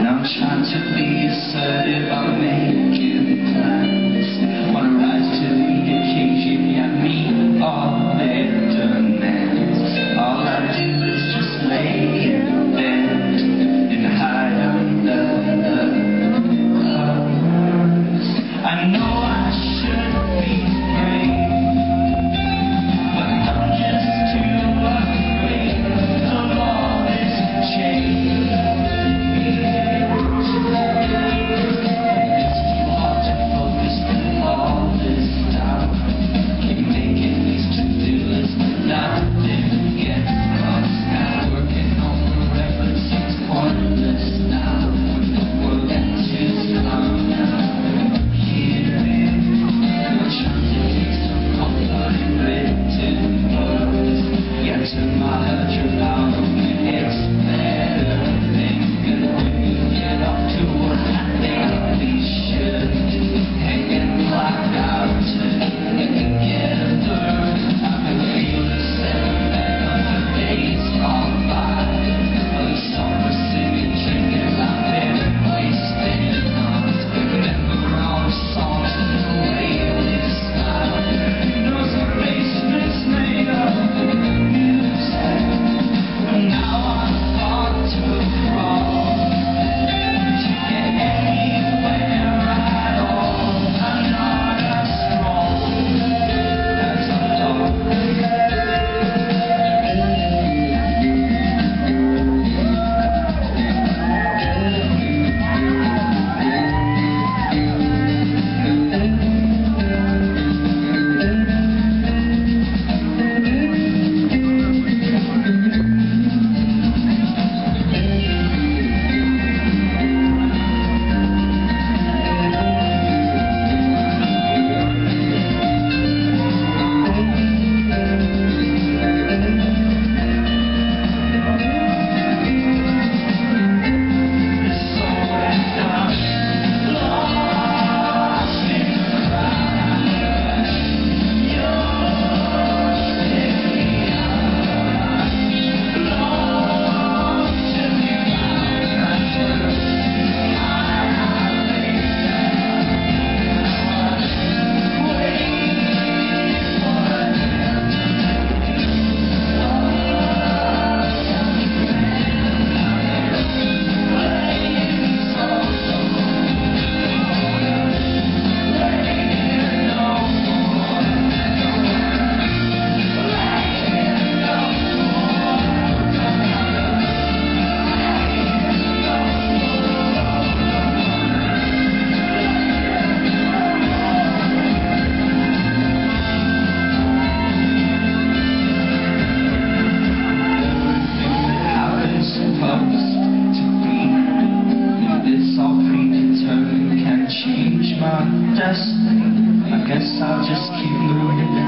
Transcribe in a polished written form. Now I'm trying to be assertive, I'm making plans. Wanna rise to the occasion, yeah, meet all their demands. All I do is just lay in bed and hide under the covers. I know I should be brave, but I'm just too afraid of all this change. Change my destiny. I guess I'll just keep moving.